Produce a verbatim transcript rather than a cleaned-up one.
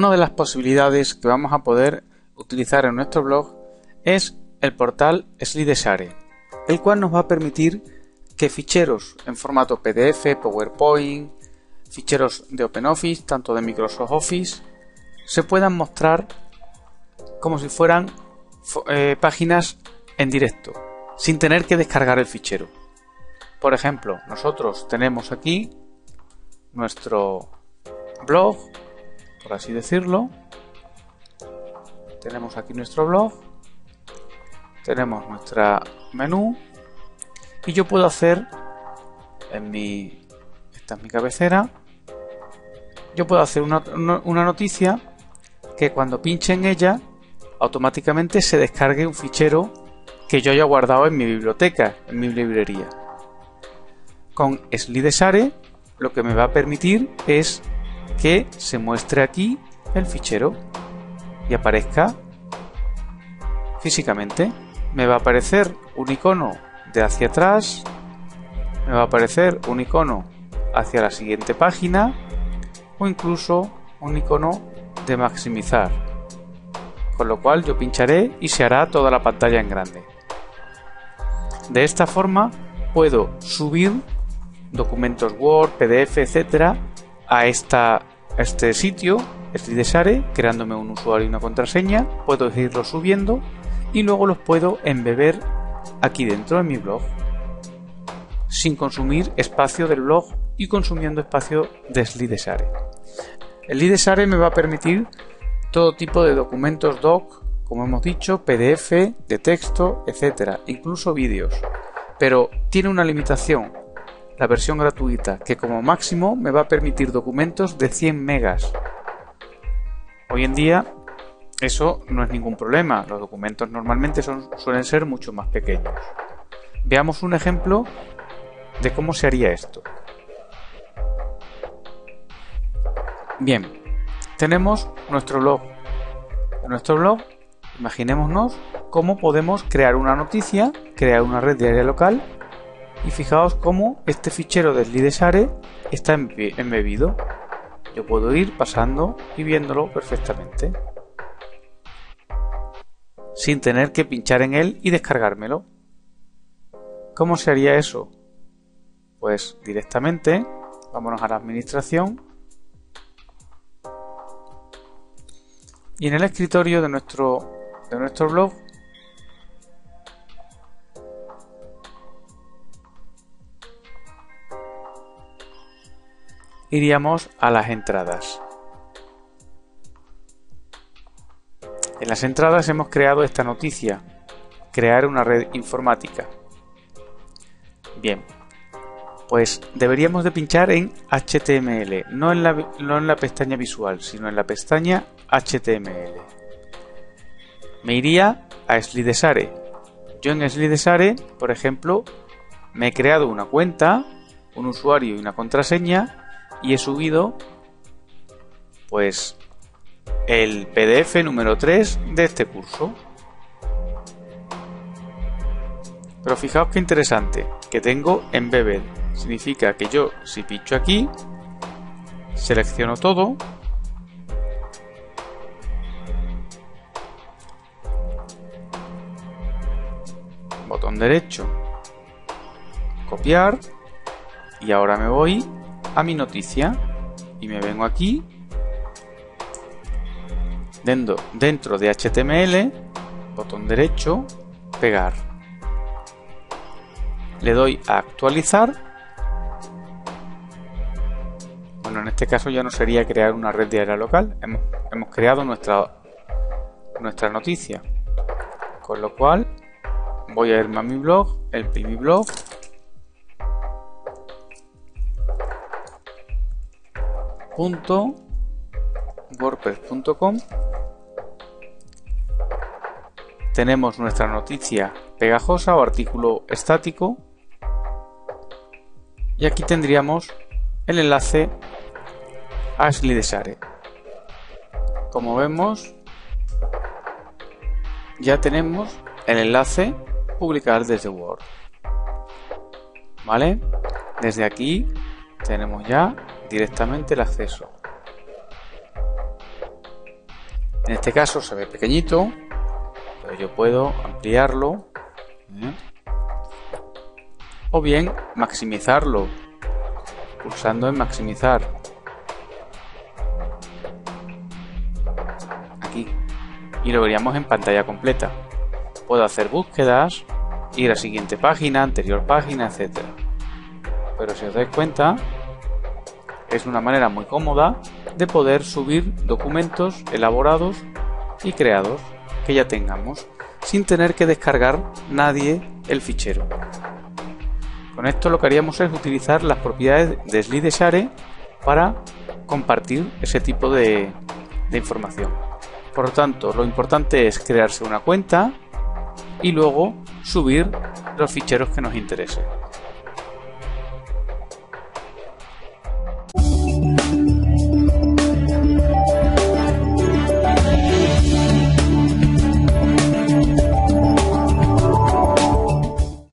Una de las posibilidades que vamos a poder utilizar en nuestro blog es el portal SlideShare, el cual nos va a permitir que ficheros en formato P D F, PowerPoint, ficheros de OpenOffice, tanto de Microsoft Office, se puedan mostrar como si fueran eh, páginas en directo, sin tener que descargar el fichero. Por ejemplo, nosotros tenemos aquí nuestro blog, por así decirlo. Tenemos aquí nuestro blog, tenemos nuestra menú y yo puedo hacer en mi, esta es mi cabecera, yo puedo hacer una, una noticia que cuando pinche en ella automáticamente se descargue un fichero que yo haya guardado en mi biblioteca, en mi librería. Con SlideShare lo que me va a permitir es que se muestre aquí el fichero y aparezca físicamente. Me va a aparecer un icono de hacia atrás, me va a aparecer un icono hacia la siguiente página o incluso un icono de maximizar, con lo cual yo pincharé y se hará toda la pantalla en grande. De esta forma puedo subir documentos Word, P D F, etcétera a esta, a este sitio SlideShare, creándome un usuario y una contraseña. Puedo irlos subiendo y luego los puedo embeber aquí dentro de mi blog, sin consumir espacio del blog y consumiendo espacio de SlideShare. El SlideShare me va a permitir todo tipo de documentos doc, como hemos dicho, P D F, de texto, etcétera, incluso vídeos. Pero tiene una limitación, la versión gratuita, que como máximo me va a permitir documentos de cien megas. Hoy en día eso no es ningún problema, los documentos normalmente son, suelen ser mucho más pequeños. Veamos un ejemplo de cómo se haría esto. Bien, tenemos nuestro blog. En nuestro blog, imaginémonos cómo podemos crear una noticia, crear una red diaria local, y fijaos cómo este fichero de SlideShare está embebido. Yo puedo ir pasando y viéndolo perfectamente, sin tener que pinchar en él y descargármelo. ¿Cómo se haría eso? Pues directamente, vámonos a la administración. Y en el escritorio de nuestro, de nuestro blog, iríamos a las entradas. En las entradas hemos creado esta noticia, crear una red informática. Bien, pues deberíamos de pinchar en H T M L, no en la, no en la pestaña visual, sino en la pestaña H T M L. Me iría a SlideShare. Yo en SlideShare, por ejemplo, me he creado una cuenta, un usuario y una contraseña, y he subido pues el P D F número tres de este curso. Pero fijaos qué interesante, que tengo embedded. Significa que yo, si pincho aquí, selecciono todo, botón derecho, copiar, y ahora me voy a mi noticia y me vengo aquí dentro, dentro de H T M L, botón derecho, pegar, le doy a actualizar. Bueno, en este caso ya no sería crear una red diaria local, hemos, hemos creado nuestra nuestra noticia, con lo cual voy a irme a mi blog, el mi blog. wordpress punto com. Tenemos nuestra noticia pegajosa o artículo estático y aquí tendríamos el enlace a SlideShare. Como vemos, ya tenemos el enlace publicar desde Word, ¿vale? Desde aquí tenemos ya directamente el acceso. En este caso se ve pequeñito, pero yo puedo ampliarlo, ¿eh? O bien maximizarlo, pulsando en maximizar. Aquí. Y lo veríamos en pantalla completa. Puedo hacer búsquedas, ir a siguiente página, anterior página, etcétera. Pero si os dais cuenta, es una manera muy cómoda de poder subir documentos elaborados y creados que ya tengamos, sin tener que descargar nadie el fichero. Con esto lo que haríamos es utilizar las propiedades de SlideShare para compartir ese tipo de, de información. Por lo tanto, lo importante es crearse una cuenta y luego subir los ficheros que nos interesen.